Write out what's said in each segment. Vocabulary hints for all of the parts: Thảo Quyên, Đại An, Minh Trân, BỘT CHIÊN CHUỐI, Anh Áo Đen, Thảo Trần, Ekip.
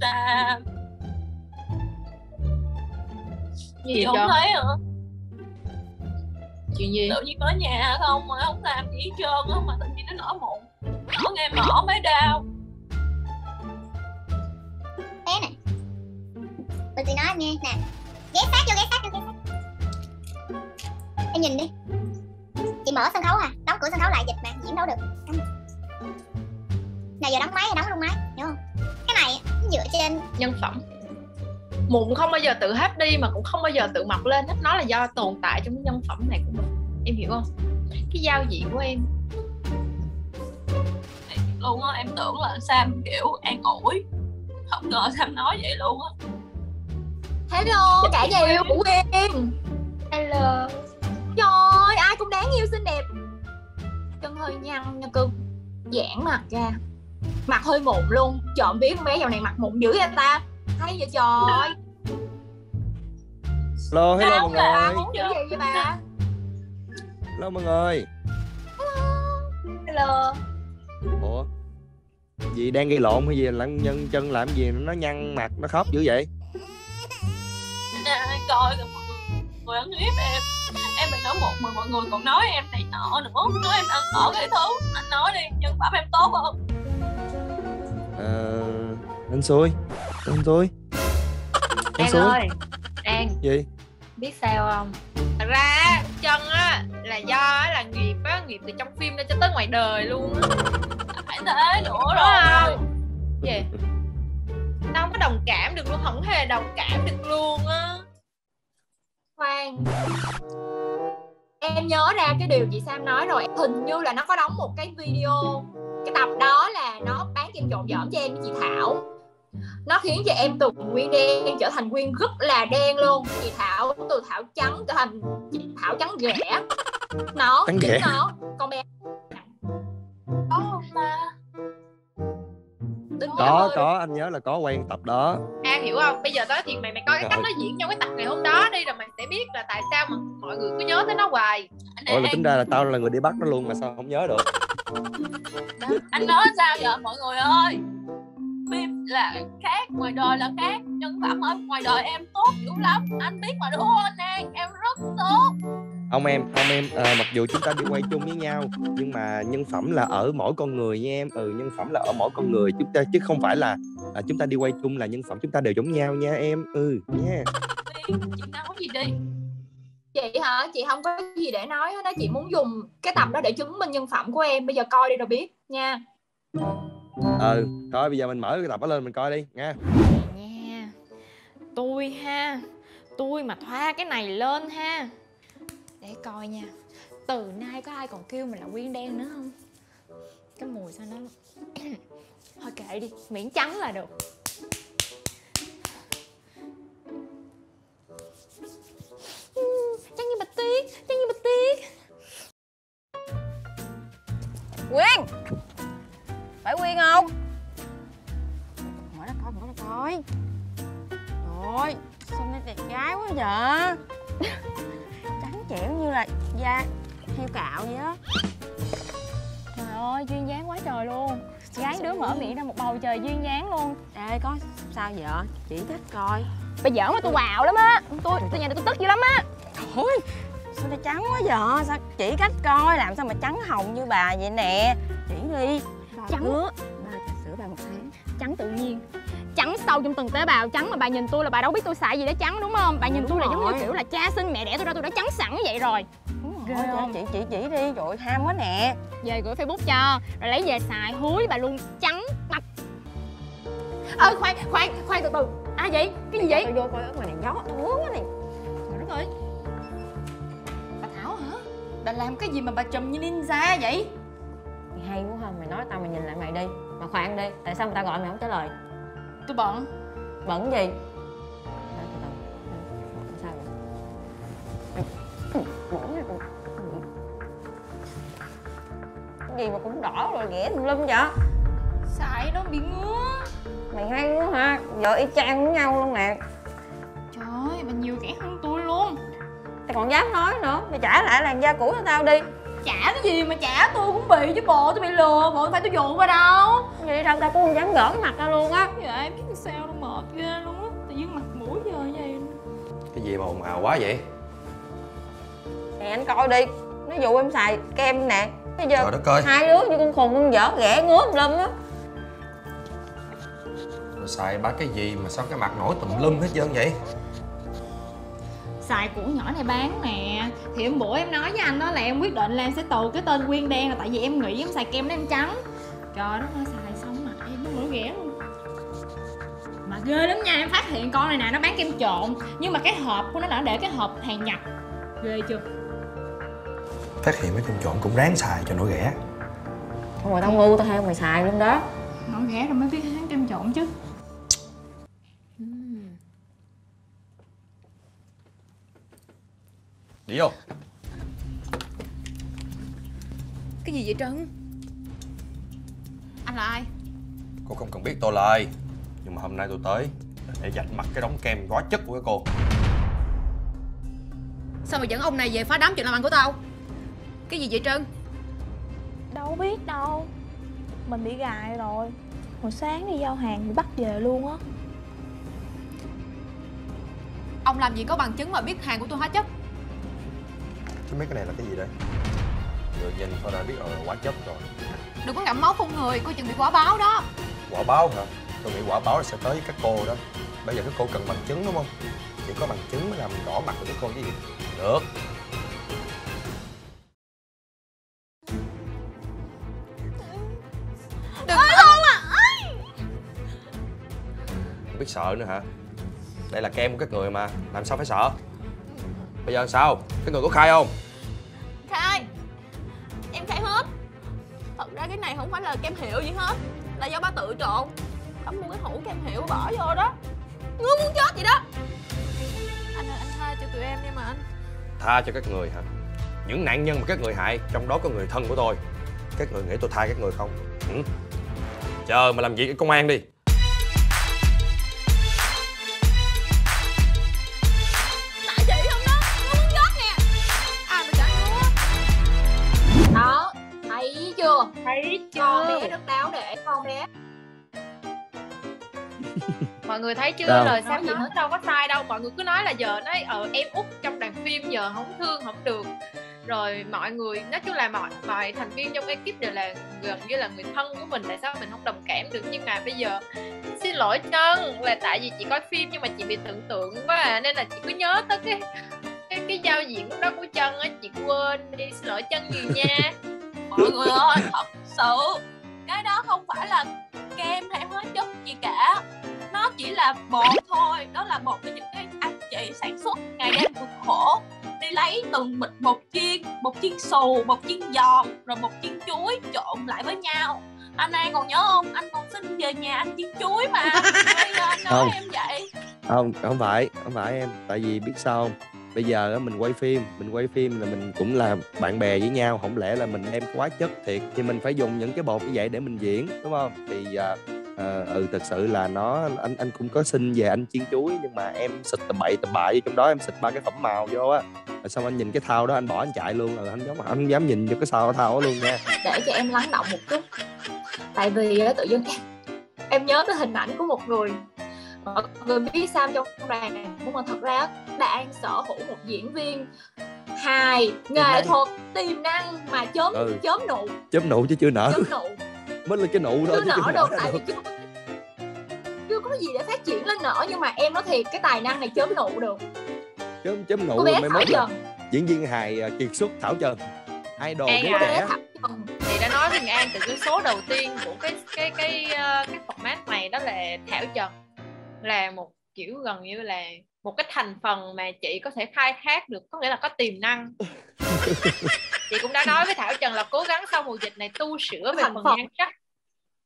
ta gì không cho? Thấy hả? Chuyện gì? Tự nhiên ở nhà không mà không làm gì hết trơn á, mà tự nhiên nó nổi mụn. Nó nghe mỏ mới đau. Té nè. Mình sẽ nói em nghe nè. Ghé sát vô, ghé sát vô, ghé sát. Em nhìn đi. Chị mở sân khấu à? Đóng cửa sân khấu lại dịch mà, diễn đâu được. Nào giờ đóng máy hay đóng luôn máy, hiểu không? Cái này dựa trên nhân phẩm. Mụn không bao giờ tự hết đi mà cũng không bao giờ tự mọc lên hết, nó là do tồn tại trong cái nhân phẩm này của mình, em hiểu không? Cái giao diện của em luôn á, em tưởng là Sam kiểu an ủi, không ngờ Sam nói vậy luôn á. Hello cả nhà yêu của em. Hello. Trời, ai cũng đáng yêu xinh đẹp. Chân hơi nhăn nha cưng, giãn mặt ra, mặt hơi mụn luôn. Trời không biết con bé dạo này mặt mụn dữ vậy ta, hay vậy trời. Hello, hello mọi người. Muốn gì vậy bà? Hello mọi người. Hello. Ủa, gì đang gây lộn hay gì? Làm nhân chân làm gì nó nhăn mặt nó khóc dữ vậy? À, coi rồi mọi người ăn hiếp em. Em bị nói một mà mọi người còn nói em này nọ nữa, nói em ăn ở cái thứ. Anh nói đi, nhân phẩm em tốt không? Anh xui. Anh xui. Anh xui. Ơi, An. Gì? Biết sao không? Thật ra chân á là do là nghiệp á, nghiệp từ trong phim ra cho tới ngoài đời luôn á. Phải thế nữa rồi. Gì? Nó không có đồng cảm được luôn, không hề đồng cảm được luôn á. Khoan, em nhớ ra cái điều chị Sam nói rồi. Hình như là nó có đóng một cái video. Cái tập đó là nó bán kem trộn dởm cho em với chị Thảo. Nó khiến cho em từ Nguyên đen trở thành Nguyên rất là đen luôn. Chị Thảo từ Thảo trắng trở thành chị Thảo trắng ghẻ. Nó trắng ghẻ. Nó con bé có không? Có anh nhớ là có quen tập đó. À hiểu không? Bây giờ tới chuyện mày coi cái cách nó diễn trong cái tập ngày hôm đó đi, rồi mày sẽ biết là tại sao mà mọi người cứ nhớ tới nó hoài. Ôi là tính ra là tao là người đi bắt nó luôn mà sao không nhớ được. Anh nói sao giờ mọi người ơi? Phim là khác, ngoài đời là khác. Nhân phẩm ở ngoài đời em tốt dữ lắm, anh biết mà đúng không anh An? Em rất tốt. Ông em, mặc dù chúng ta đi quay chung với nhau nhưng mà nhân phẩm là ở mỗi con người nha em. Ừ, nhân phẩm là ở mỗi con người chúng ta, chứ không phải là chúng ta đi quay chung là nhân phẩm chúng ta đều giống nhau nha em. Ừ nha. Chị nói gì đi? Chị hả? Chị không có gì để nói hết đó. Chị muốn dùng cái tập đó để chứng minh nhân phẩm của em. Bây giờ coi đi rồi biết nha. Ừ, coi bây giờ mình mở cái tập đó lên mình coi đi nha. Nha. Tôi ha, tôi mà thoa cái này lên ha, để coi nha, từ nay có ai còn kêu mình là Quyên đen nữa không? Cái mùi sao nó thôi kệ đi, miễn trắng là được. Trắng như bạch tuyết, trắng như bạch tuyết. Quyên, phải Quyên không? Mở ra coi rồi. Sao nó đẹp gái quá vậy? Trắng trẻo như là da heo cạo vậy đó. Trời ơi, duyên dáng quá trời luôn. Gái đứa mở miệng ra một bầu trời duyên dáng luôn. Ê, có sao vậy? Chị thích coi. Bà giỡn mà tôi quạo lắm á. Tôi nhà tôi tức dữ lắm á. Trời ơi, sao nó trắng quá vậy? Sao chỉ cách coi làm sao mà trắng hồng như bà vậy nè. Chỉ đi. Trắng nữa. Bà sửa bà một tháng. Trắng tự nhiên, trắng sâu trong từng tế bào. Trắng mà bà nhìn tôi là bà đâu biết tôi xài gì để trắng đúng không? Bà nhìn tôi là giống như kiểu là cha sinh mẹ đẻ tôi ra, tôi đã trắng sẵn vậy rồi. Ghê không? Chị chỉ đi, rồi ham quá nè. Về gửi Facebook cho, rồi lấy về xài, húi bà luôn trắng bạch. Ơi khoan từ từ. À vậy? Cái gì vậy? Tôi vô coi ở ngoài này gió ướt quá này. Trời đất ơi. Bà Thảo hả? Bà làm cái gì mà bà trùm như ninja vậy? Mày hay quá không? Mày nói tao mày nhìn lại mày đi. Mà khoan đi, tại sao người ta gọi mày không trả lời? Tôi bận. Bận gì? Sao vậy? Cái gì mà cũng đỏ rồi ghẻ tùm lum vậy? Xài nó bị ngứa. Mày hay quá ha, vợ y chang với nhau luôn nè. Trời ơi, bà nhiều kẻ hơn tôi luôn. Tao còn dám nói nữa, mày trả lại làn da cũ cho tao đi. trả cái gì mà trả tôi cũng bị chứ bộ, tôi bị lừa, bộ phải tôi dụ qua đâu. Vậy sao tao cũng không dám gỡ mặt ra luôn á. Dạ em biết sao đâu, mệt ghê luôn á, tự nhiên mặt mũi giờ vậy. Cái gì mà ồn ào quá vậy? Nè anh coi đi, nó dụ em xài kem nè. Bây giờ trời đất ơi, hai đứa như con khùng con dở ghẻ ngứa lum á. Xài ba cái gì mà sao cái mặt nổi tùm lum hết trơn vậy? Xài củ nhỏ này bán nè. Thì hôm bữa em nói với anh đó là em quyết định là em sẽ từ cái tên Quyên Đen là tại vì em nghĩ em xài kem đó em trắng. Trời đất ơi, xài xong mặt em nó nổi ghẻ luôn. Mà ghê lắm nha, em phát hiện con này nè nó bán kem trộn. Nhưng mà cái hộp của nó là để cái hộp hàng Nhật. Ghê chưa? Phát hiện mấy kem trộn cũng ráng xài cho nổi ghẻ. Không mà tao ngu tao theo mày xài luôn đó. Nổi ghẻ rồi mới biết hán kem trộn chứ. Đi vô. Cái gì vậy Trân? Anh là ai? Cô không cần biết tôi là ai, nhưng mà hôm nay tôi tới để vạch mặt cái đống kem quá chất của cái cô. Sao mà dẫn ông này về phá đám chuyện làm ăn của tao? Cái gì vậy Trân? Đâu biết đâu, mình bị gài rồi. Hồi sáng đi giao hàng bị bắt về luôn á. Ông làm gì có bằng chứng mà biết hàng của tôi hóa chất? Chứ mấy cái này là cái gì đây? Người nhìn thôi đã biết rồi, quá chất rồi. Đừng có ngậm máu phun người, cô chừng bị quả báo đó. Quả báo hả? Tôi nghĩ quả báo sẽ tới với các cô đó. Bây giờ các cô cần bằng chứng đúng không? Chỉ có bằng chứng mới làm rõ mặt của các cô chứ gì. Được. Đừng ơi, không à. Không biết sợ nữa hả? Đây là kem của các người mà, làm sao phải sợ? Bây giờ sao? Cái người có khai không? Khai. Em khai hết. Thật ra cái này không phải là kem hiệu gì hết, là do ba tự trộn. Bà mua cái hũ kem hiệu bỏ vô đó. Ngứa muốn chết vậy đó. Anh ơi, anh tha cho tụi em đi mà anh. Tha cho các người hả? Những nạn nhân mà các người hại, trong đó có người thân của tôi. Các người nghĩ tôi tha các người không? Ừ? Chờ mà làm việc với công an đi. Con bé rất đáo để con bé. Mọi người thấy chưa, lời sáng gì hết đâu có sai đâu. Mọi người cứ nói là giờ nói em út trong đoàn phim giờ không thương không được. Rồi mọi người, nói chung là mọi thành viên trong ekip đều là gần như là người thân của mình. Tại sao mình không đồng cảm được? Nhưng mà bây giờ xin lỗi Trân, là tại vì chị coi phim nhưng mà chị bị tưởng tượng quá à. Nên là chị cứ nhớ tới cái giao diện đó của Trân á. Chị quên đi, xin lỗi Trân nhiều nha. Mọi người ơi, thật sự cái đó không phải là kem hay hóa chất gì cả, nó chỉ là bột thôi. Đó là một trong những cái anh chị sản xuất ngày đêm cực khổ, đi lấy từng bịch bột chiên xù, bột chiên giòn, rồi bột chiên chuối trộn lại với nhau. Anh An còn nhớ không? Anh còn xin về nhà anh chiên chuối mà. Bây giờ nói không, em vậy không phải em, tại vì biết sao không? Bây giờ mình quay phim, là mình cũng là bạn bè với nhau, không lẽ là mình đem quá chất thiệt thì mình phải dùng những cái bột như vậy để mình diễn, đúng không? Thì thực sự là nó anh cũng có xin về anh chiên chuối, nhưng mà em xịt tầm bậy vô trong đó, em xịt ba cái phẩm màu vô á. Rồi xong anh nhìn cái thau đó anh bỏ anh chạy luôn, rồi anh không dám nhìn vô cái thau đó luôn nha. Để cho em lắng động một chút, tại vì tự dưng em nhớ tới hình ảnh của một người. Mọi người biết sao trong đoàn này, nhưng mà thật ra đang sở hữu một diễn viên hài, nghệ thuật, tiềm năng mà chớm nụ. Chớm nụ chứ chưa nở. Chớm nụ. Mới lên cái nụ thôi. Chưa nở đâu, tại vì chưa có gì để phát triển lên nở, nhưng mà em nói thiệt cái tài năng này chớm nụ được. Chớm nụ. Cô bé Thảo Trần. Diễn viên hài kiệt xuất Thảo Trần. Idol đứa trẻ. Thì đã nói với An từ cái số đầu tiên của cái format này đó là Thảo Trần. Là một kiểu gần như là một cái thành phần mà chị có thể khai thác được, có nghĩa là có tiềm năng. Chị cũng đã nói với Thảo Trần là cố gắng sau mùa dịch này tu sửa về phần nhan sắc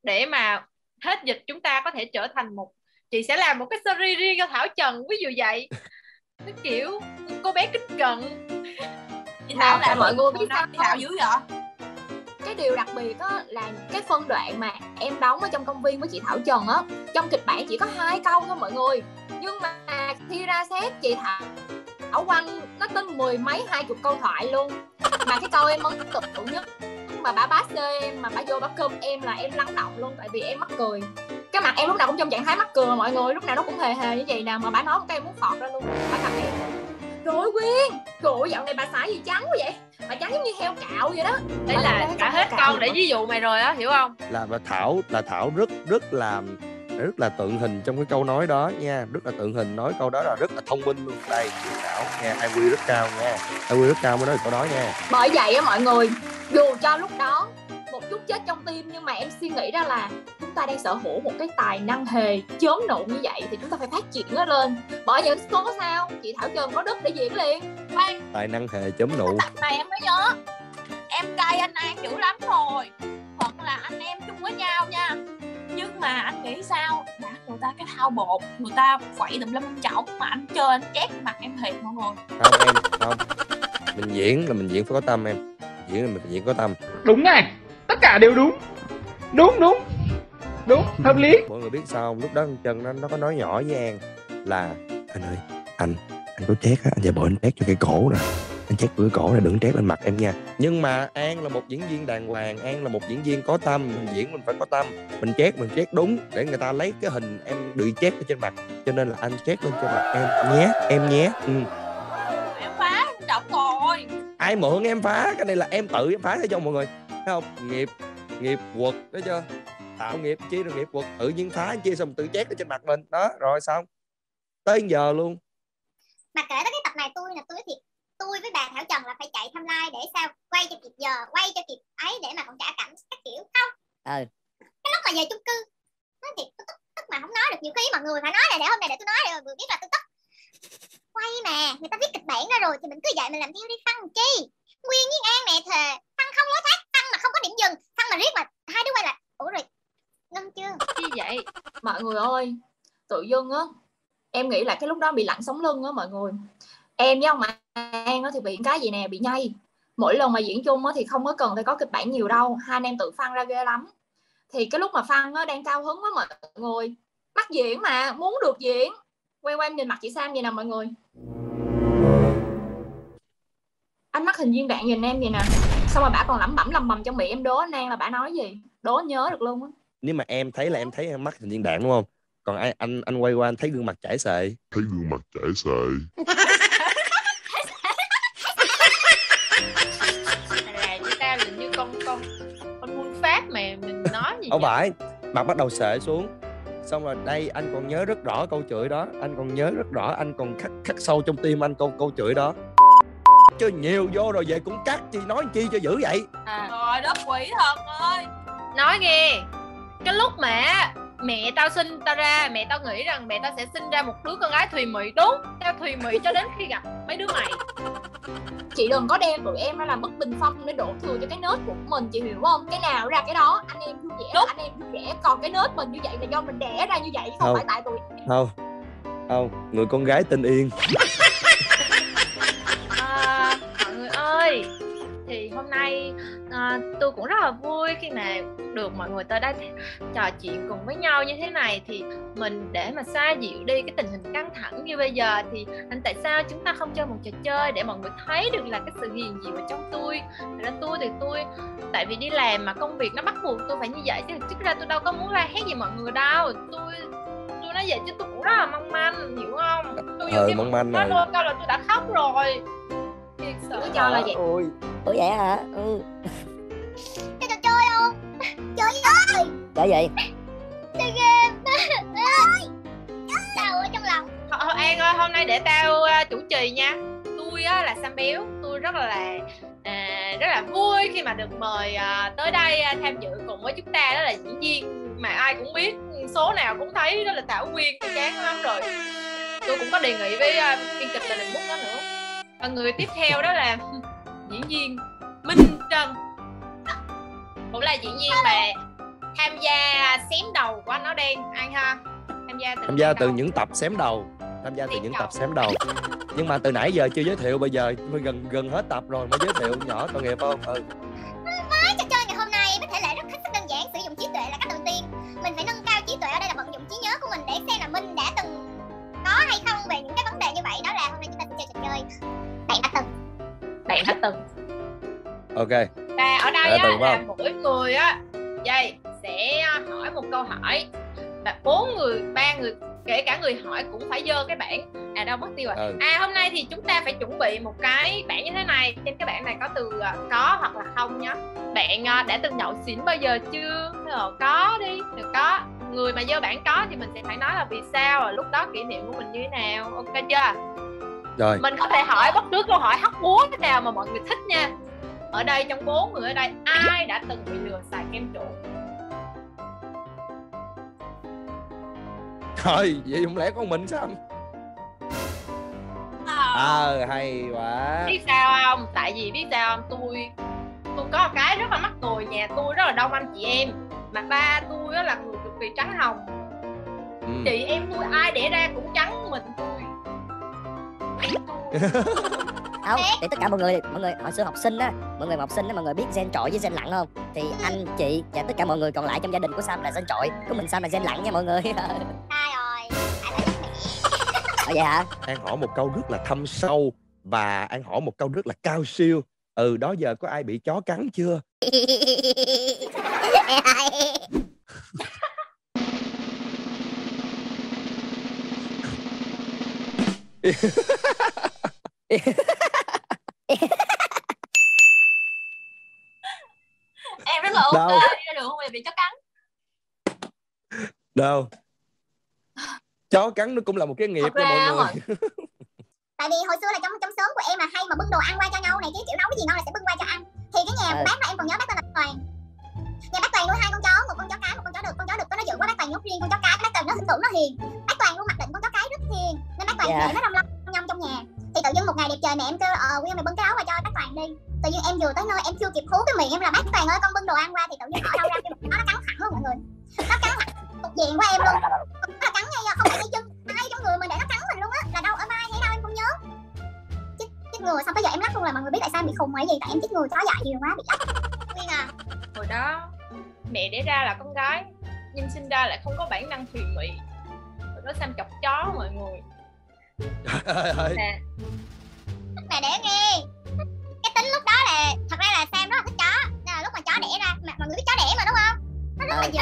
để mà hết dịch chúng ta có thể trở thành một, chị sẽ làm một cái series riêng cho Thảo Trần, ví dụ vậy. Cái kiểu cô bé kích cận. Chị Thảo là mọi người biết sao Thảo dữ vậy? Cái điều đặc biệt á là cái phân đoạn mà em đóng ở trong công viên với chị Thảo Trần á, trong kịch bản chỉ có 2 câu thôi mọi người, nhưng mà khi ra xét chị Thảo quăng nó tới 10 mấy 20 câu thoại luôn. Mà cái câu em ấn tượng nhất mà bà bá xê em, mà bà vô bà cơm em là em lăn động luôn, tại vì em mắc cười. Cái mặt em lúc nào cũng trong trạng thái mắc cười mà mọi người, lúc nào nó cũng hề hề như vậy nè, mà bà nói một cái em muốn phọt ra luôn. Bà gặp em: trời ơi Quyên, trời ơi dạo này bà xài gì trắng quá vậy? Bà trắng giống như heo cạo vậy đó. Đấy là cả hết câu để ví dụ mày rồi á, hiểu không? Là bà Thảo rất là tượng hình trong cái câu nói đó nha, rất là tượng hình, nói câu đó là rất là thông minh luôn. Đây, Thảo nha, IQ rất cao nha, IQ rất cao mới nói được câu đó nha. Bởi vậy á mọi người, dù cho lúc đó một chút chết trong tim, nhưng mà em suy nghĩ ra là chúng ta đang sở hữu một cái tài năng hề chớm nụ như vậy thì chúng ta phải phát triển nó lên. Bởi những số sao chị Thảo Trần có đất để diễn liền. Bang. Tài năng hề chớm nụ. Tập này em mới nhớ. Em cay anh An dữ lắm rồi. Hoặc là anh em chung với nhau nha. Nhưng mà anh nghĩ sao, mà người ta cái thao bột, người ta quậy tùm lum chậu mà anh chơi anh chét mặt em thiệt mọi người. Không em, không. Mình diễn là mình diễn phải có tâm em. Diễn là mình diễn có tâm. Đúng này. Tất cả đều đúng. Đúng, hợp lý. Mọi người biết sao không? Lúc đó Trần nó có nói nhỏ với An là: anh ơi, anh có chét á, anh giả bộ anh chét cho cái cổ nè. Anh chét cửa cổ này, đừng trét lên mặt em nha. Nhưng mà An là một diễn viên đàng hoàng, An là một diễn viên có tâm. Mình diễn mình phải có tâm. Mình chét đúng để người ta lấy cái hình em bị chét ở trên mặt. Cho nên là anh chét lên trên mặt em nhé, em nhé. Ừ. Em phá, em đọc rồi. Ai mượn em phá, cái này là em tự em phá cho mọi người. Thấy không? Nghiệp quật đó chưa? Tạo nghiệp chia rồi nghiệp quật, tự nhiên phá chia xong tự chét ở trên mặt mình. Đó, rồi xong. Tới giờ luôn. Mà kể tới cái tập này tôi với bà Thảo Trần là phải chạy thăm like để sao quay cho kịp giờ, quay cho kịp ấy để mà còn trả cảnh các kiểu không. Ừ. Cái lúc mà về chung cư, nói thiệt tôi tức mà không nói được, nhiều khi mọi người phải nói là để hôm nay để tôi nói rồi vừa biết là tôi tức. Quay mà, người ta viết kịch bản ra rồi thì mình cứ vậy mình làm theo đi Phân chi. Nguyên với An nè thề, Phân không lối thoát, Phân mà không có điểm dừng, Phân mà riết mà hai đứa quay là ủa rồi ngâm chưa? Như vậy mọi người ơi, tự dưng á em nghĩ là cái lúc đó bị lạnh sống lưng á mọi người. Em với ông An thì bị cái gì nè, bị nhây. Mỗi lần mà diễn chung thì không có cần phải có kịch bản nhiều đâu, hai anh em tự Phân ra ghê lắm. Thì cái lúc mà Phân đang cao hứng với mọi người, bắt diễn mà, muốn được diễn, quay em nhìn mặt chị Sam vậy nè mọi người. Ánh mắt hình viên đạn nhìn em vậy nè. Xong rồi bả còn lẩm bẩm lầm bầm trong miệng em đố anh An là bả nói gì, đố nhớ được luôn á. Nếu mà em thấy là em thấy em mắt hình viên đạn đúng không? Còn anh quay qua anh thấy gương mặt chảy xệ. Thấy gương mặt chảy xệ. Không phải, mặt bắt đầu sệ xuống. Xong rồi đây anh còn nhớ rất rõ câu chửi đó. Anh còn nhớ rất rõ, anh còn khắc sâu trong tim anh câu chửi đó. Chứ nhiều vô rồi về cũng cắt chi, nói chi cho dữ vậy à. Trời đất quỷ thần ơi. Nói nghe, cái lúc mà mẹ tao sinh tao ra, mẹ tao nghĩ rằng mẹ tao sẽ sinh ra một đứa con gái thùy mị. Đúng, tao thùy mị cho đến khi gặp mấy đứa mày. Chị đừng có đem tụi em ra làm bất bình phong để đổ thừa cho cái nết của mình, chị hiểu không? Cái nào ra cái đó, anh em vui vẻ, anh em vui vẻ. Còn cái nết mình như vậy là do mình đẻ ra như vậy, không phải tại tụi em. Không, người con gái tin yên. Mọi người ơi, thì hôm nay tôi cũng rất là vui khi mà được mọi người tới đây trò chuyện cùng với nhau như thế này. Thì mình để mà xoa dịu đi cái tình hình căng thẳng như bây giờ thì anh tại sao chúng ta không chơi một trò chơi để mọi người thấy được là cái sự hiền dịu ở trong tôi. Thật ra tôi tại vì đi làm mà công việc nó bắt buộc tôi phải như vậy, chứ thực ra tôi đâu có muốn la hét gì mọi người đâu. Tôi nói vậy chứ tôi cũng rất là mong manh, hiểu không? Tôi vừa khi nói đôi câu là tôi đã khóc rồi. Thiệt sự tôi cho là vậy. Ủa vậy hả? Ừ. Chơi trò chơi không? Chơi ơi! Chơi gì? Chơi game. Ơi! Tao ở trong lòng. Thôi An ơi, hôm nay để tao chủ trì nha. Tôi là Sam Béo, tôi rất là vui khi mà được mời tới đây tham dự cùng với chúng ta. Đó là diễn viên mà ai cũng biết, số nào cũng thấy, đó là Thảo Quyên, chán lắm rồi. Tôi cũng có đề nghị với biên kịch là đừng bút nó nữa. Và người tiếp theo đó là diễn viên Minh Trân, cũng là diễn viên mà tham gia xém đầu của Anh Áo Đen, An ha. Tham gia từ những tập xém đầu, nhưng mà từ nãy giờ chưa giới thiệu, bây giờ gần hết tội nghiệp rồi mới giới thiệu nhỏ tội nghiệp không? Ừ. Với trò chơi ngày hôm nay với thể lệ rất hết sức đơn giản, sử dụng trí tuệ là cách đầu tiên. Mình phải nâng cao trí tuệ ở đây là vận dụng trí nhớ của mình để xem là mình đã từng có hay không về những cái vấn đề như vậy. Đó là hôm nay chúng ta sẽ chơi trò chơi Bạn đã từng. Ok. Và ở đây á, là mỗi người á sẽ hỏi một câu hỏi và ba người kể cả người hỏi cũng phải dơ cái bảng. À đâu mất tiêu rồi. À hôm nay thì chúng ta phải chuẩn bị một cái bảng như thế này. Trên cái bảng này có từ có hoặc là không nhá. Bạn đã từng nhậu xỉn bao giờ chưa? Có đi, được có. Người mà dơ bảng có thì mình sẽ phải nói là vì sao, rồi lúc đó kỷ niệm của mình như thế nào. Ok chưa? Rồi. Mình có thể hỏi bất cứ câu hỏi hóc búa thế nào mà mọi người thích nha. Ở đây trong 4 người ở đây ai đã từng bị lừa xài kem trộn? Thôi vậy không lẽ con mình sao? Hay quá. Biết sao không? Tại vì biết sao không? Tôi có một cái rất là mắc cười, nhà tôi rất là đông anh chị em. Mà ba tôi là người cực kỳ trắng hồng. Chị em tôi ai đẻ ra cũng trắng mình tôi. Không, để tất cả mọi người hồi xưa học sinh á, mọi người biết gen trội với gen lặng không? Thì anh chị và tất cả mọi người còn lại trong gia đình của Sam là gen trội, của mình Sam là gen lặng nha mọi người. Sai rồi. Vậy hả? An hỏi một câu rất là thâm sâu và An hỏi một câu rất là cao siêu. Ừ, đó giờ có ai bị chó cắn chưa? Em rất là ok, đi ra đường không bao giờ bị chó cắn. Đâu, chó cắn nó cũng là một cái nghiệp nha mọi người. Tại vì hồi xưa là trong xóm của em là hay mà bưng đồ ăn qua cho nhau này, cái kiểu nấu cái gì ngon là sẽ bưng qua cho ăn. Thì cái nhà bác là em còn nhớ bác tên là Toàn. Nhà bác Toàn nuôi 2 con chó, một con chó cái, một con chó đực. Con chó đực có nó dữ quá, bác Toàn nhốt riêng con chó cái. Bác Toàn nó hình tượng nó hiền, bác Toàn luôn mặc định con chó cái rất hiền nên bác Toàn để nó rong lông nhông trong nhà. Thì tự dưng một ngày đẹp trời mẹ em kêu Quyên mày bưng cái áo qua cho bác Toàn đi. Tự dưng em vừa tới nơi em chưa kịp hú cái miệng em là bác Toàn ơi con bưng đồ ăn qua, thì tự dưng ở đâu ra cái nó cắn thẳng luôn mọi người. Nó cắn thẳng cục diện của em luôn. Nó cắn ngay không phải ngay chân, ngay trong người mình để nó cắn mình luôn á, là đâu ở vai hay đâu em không nhớ. Chích người xong bây giờ em lắc luôn, là mọi người biết tại sao bị khùng hay gì, tại em chích người chó dại nhiều quá bị lắc. Quyên à, hồi đó mẹ đẻ ra là con gái nhưng sinh ra lại không có bản năng thùy mị. Hồi đó Sam chọc chó mọi người. Nè mẹ để nghe cái tính lúc đó là thật ra là Sam rất là thích chó, nên là lúc mà chó đẻ ra mọi người biết chó đẻ mà đúng không, nó rất là dữ,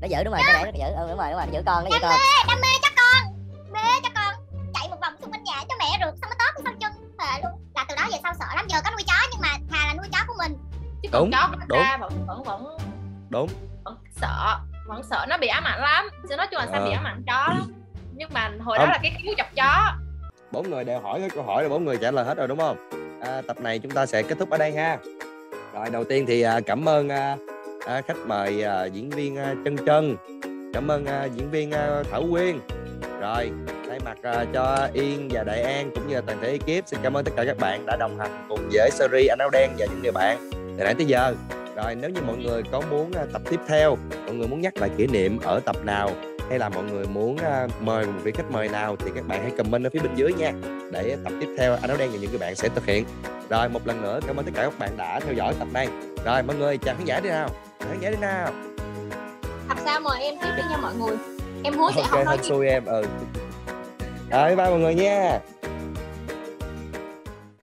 nó dữ đúng rồi, nó dữ đúng rồi, giữ con nó dữ con, đam mê cho con, mê cho con chạy một vòng xung quanh nhà cho mẹ rượt xong nó tót xong chân luôn. Là từ đó về sau sợ lắm, giờ có nuôi chó nhưng mà thà là nuôi chó của mình chứ còn chó của người ta vẫn sợ, nó bị ám ảnh lắm. Chứ nói chung là Sam bị ám ảnh chó lắm, nhưng mà hồi đó là cái cứu chọc chó. 4 người đều hỏi cái câu hỏi là 4 người trả lời hết rồi đúng không? Tập này chúng ta sẽ kết thúc ở đây ha. Rồi đầu tiên thì cảm ơn khách mời diễn viên Trân Trân, cảm ơn diễn viên Thảo Quyên. Rồi thay mặt cho Yên và Đại An cũng như là toàn thể ekip xin cảm ơn tất cả các bạn đã đồng hành cùng với series Anh Áo Đen và những người bạn từ nãy tới giờ. Rồi nếu như mọi người có muốn tập tiếp theo, mọi người muốn nhắc lại kỷ niệm ở tập nào, hay là mọi người muốn mời một vị khách mời nào thì các bạn hãy comment ở phía bên dưới nha, để tập tiếp theo Anh Áo Đen và những người bạn sẽ thực hiện. Rồi một lần nữa cảm ơn tất cả các bạn đã theo dõi tập này. Rồi mọi người chào khán giả đi nào, Tập sau mời em tiếp đi nha mọi người, em hứa sẽ không nói gì. Em bye mọi người nha.